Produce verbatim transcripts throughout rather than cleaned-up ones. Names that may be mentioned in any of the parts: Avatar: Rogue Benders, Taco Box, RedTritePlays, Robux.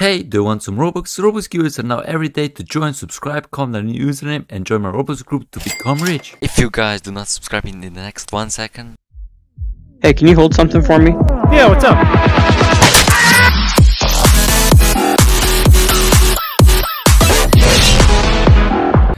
Hey, do you want some Robux? Robux giveaways are now every day. To join, subscribe, comment a new username and join my Robux group to become rich. If you guys do not subscribe in the next one second. Hey, can you hold something for me? Yeah, what's up?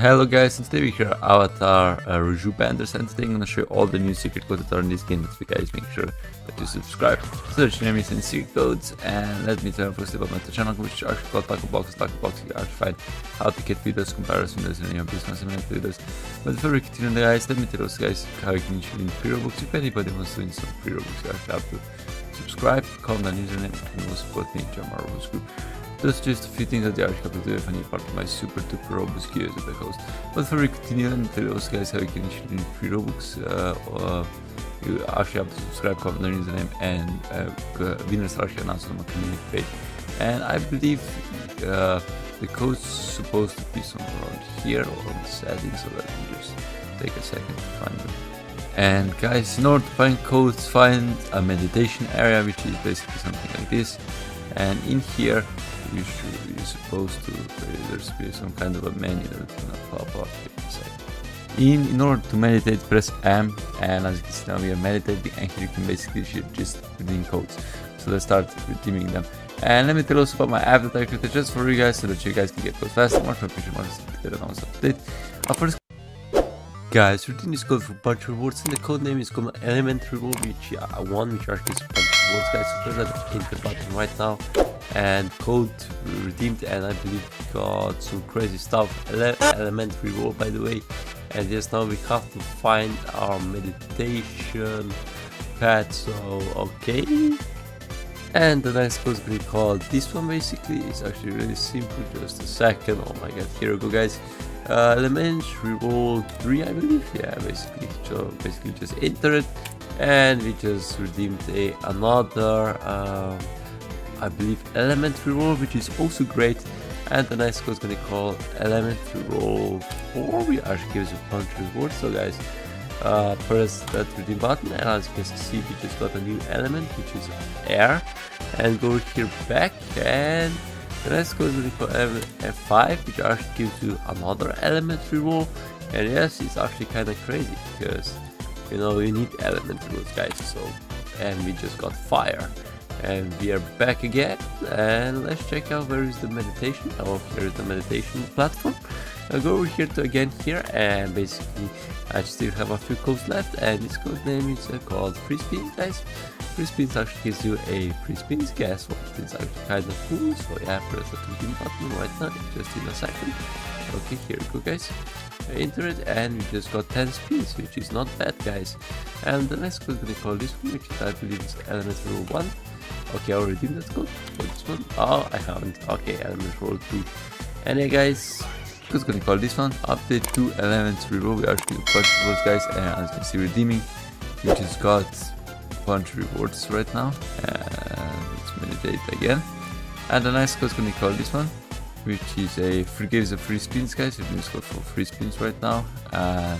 Hello guys, and today we here at Avatar uh, Rogue Benders, and today I'm gonna show you all the new secret codes that are in this game. So guys, make sure that you subscribe, search names and secret codes, and let me tell you first about my channel, which is actually called Taco Box. Taco Box, you actually find how to get videos, comparison videos, and your business and videos. But before we continue, guys, let me tell you guys how you can win free Robux. If anybody wants to win some free Robux, you actually have to subscribe, comment on username, and most importantly, join my Robux group. That's just a few things that you actually have to do if any part of my super duper Robux giveaways that I host. But for we continue and tell us guys how you can actually win free Robux, uh, uh, you actually have to subscribe, comment on username, and uh, winners are actually announced on my community page. And I believe uh, the code's supposed to be somewhere around here or on the settings, so let me just take a second to find them. And guys, in order to find codes, find a meditation area, which is basically something like this. And in here, you should, you're supposed to, uh, there's be some kind of a menu that's gonna pop up inside. In, in order to meditate, press M, and as you can see now we are meditating, and here you can basically just redeem codes. So let's start redeeming them. And let me tell you also about my app that I created just for you guys, so that you guys can get codes faster, much more efficient, much better, and also up to date. Our first guys, routine is called for bunch rewards, and the code name is called element reward, which I uh, won, which actually is bunch rewards, guys. So press that hit the button right now, and code redeemed, and I believe we got some crazy stuff. Ele element reward, by the way. And yes, now we have to find our meditation pad. So okay. And the next code is gonna be called this one. Basically, it's actually really simple. Just a second. Oh my god! Here we go, guys. Uh, element reward three, I believe. Yeah, basically. So basically, just enter it, and we just redeemed a another. Um, I believe element reroll, which is also great. And the next code is gonna call element reroll four, we actually gives a bunch of rewards. So guys, uh, press that redeem button, and as you can see, we just got a new element, which is air. And go here back, and the next code is gonna call F five, which actually gives you another element reroll. And yes, it's actually kind of crazy because you know you need element rewards, guys. So, and we just got fire. And we are back again, and let's check out where is the meditation. Oh, here is the meditation platform. I'll go over here to again here, and basically I still have a few codes left, and this code name is uh, called free spins, guys. Free spins actually gives you a free spins, guess what, it's actually kind of cool. So yeah, press the redeem button right now, just in a second. Okay, here we go, guys. Enter it, and we just got ten spins, which is not bad, guys. And the next code we call this one, which is, I believe is element rule one. Okay, I already did that code for this one. Oh, I haven't. Okay, element roll two. And yeah, guys, just gonna call this one update two elements reward. We actually got bunch rewards, guys, and as you can see, redeeming, which has got bunch rewards right now. And let's meditate again. And the next code's gonna call this one, which is a free gives a free spins, guys. It means code for free spins right now. Uh,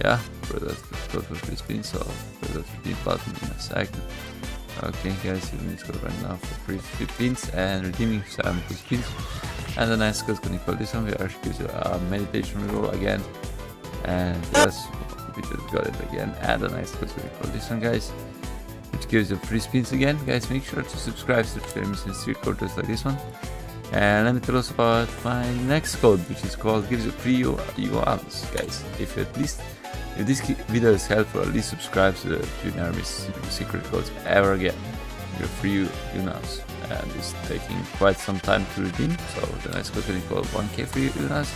yeah, for that code for free spins. So for that redeem button in a second. Okay guys, let's go right now for free spins and redeeming some spins. And the next code is gonna call this one. We actually use a meditation roll again. And yes, we just got it again. And the next code is gonna call this one, guys. It gives you free spins again. Guys, make sure to subscribe, subscribe and street code just like this one. And let me tell us about my next code, which is called gives you free ones, guys. If you at least If this video is helpful, at least subscribe so that you never miss secret codes ever again. You're free, you know, and it's taking quite some time to redeem. So the next code is called one K free Unas.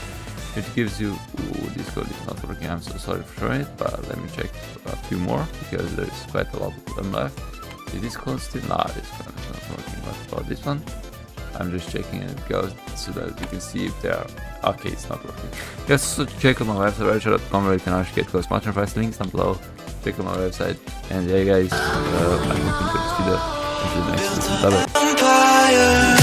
It gives you. Ooh, this code is not working. I'm so sorry for showing it, but let me check a few more because there is quite a lot of them left. Is this code still? Nah, this one is not working. What about this one? I'm just checking and it goes so that you can see if they are okay. It's not working. Yes, so check on my website redtrite dot com where you can actually get close much more fast. Links down below. Check on my website. And yeah, guys, uh, I'm looking for this video. Until the next time. Bye bye.